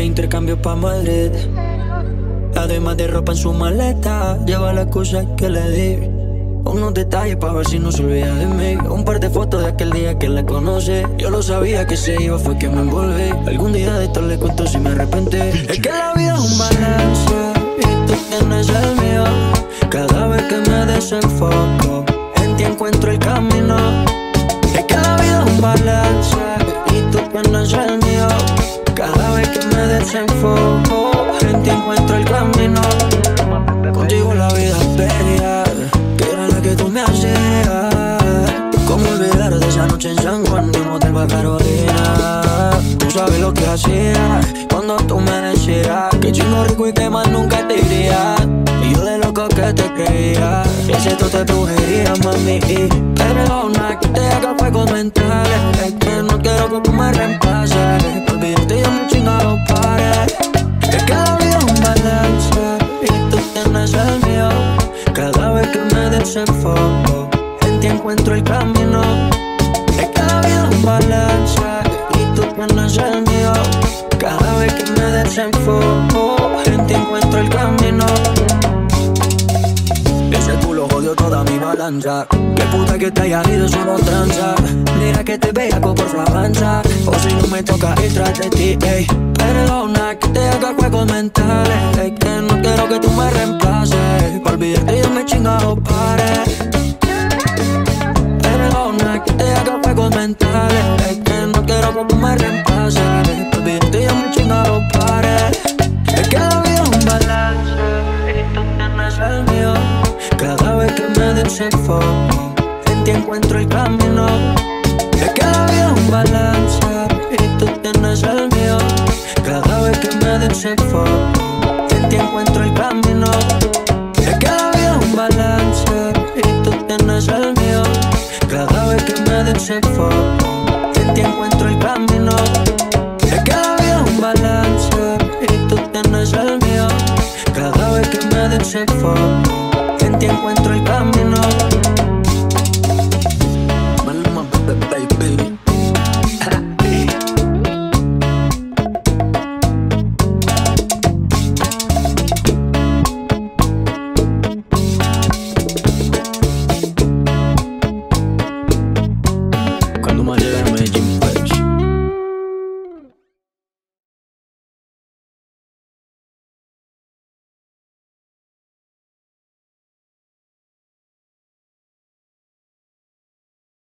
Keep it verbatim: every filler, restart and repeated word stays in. de intercambio pa' Madrid. Además de ropa en su maleta, lleva las cosas que le di. Unos detalles para ver si no se olvida de mí. Un par de fotos de aquel día que la conocí. Yo lo sabía que se iba, fue que me envolví. Algún día de esto le cuento si me arrepentí. Es que la vida es un balance y tú tienes el mío. Cada vez que me desenfoco, en ti encuentro el camino. Es que la vida es un balance y tú tienes el mío. Cada vez que me desenfoco, en ti encuentro el camino. Contigo la vida es bella, que tú me hacías. Cómo olvidar de esa noche en San Juan, de un hotel pa' Carolina. Tú sabes lo que hacía cuando tú me decías que chingo rico y que más nunca te iría. Y yo de loco que te creía, ese tú te brujería, mami. Perdona que te haga juegos mentales, es que no quiero que tú me reemplaces. Olvídate yo me chinga los pares. Es que la vida es un balance y tú tienes el mío. Cada vez que me desenfoco, en ti encuentro el camino. Es que la vida es un balance y tú tienes el mío. Cada vez que me desenfoco, en ti encuentro el camino. Ese culo jodió toda mi balanza. Qué puta que te haya ido, solo tranza. Mira que te bellaco por flavanza. O si no me toca ir tras de ti, ey. Perdona que te haga juegos mentales, es que no quiero que tú me reemplaces. Pa' olvidarte yo me chinga los pares. Perdona que te haga juegos mentales, es que no quiero que tú me reemplaces. Pa' olvidarte yo me chinga los pares. Es que la vida es un balance y tú tienes el mío. Cada vez que me desenfoco, en ti encuentro el camino. Es que la vida es un balance y tú tienes el mío. Cada vez que me desenfoco, en ti encuentro el camino. Es que la vida es un balance y tú tienes el mío. Cada vez que me desenfoco, en ti encuentro el camino. Es que la vida es un balance y tú tienes el mío. Cada vez que me desenfoco,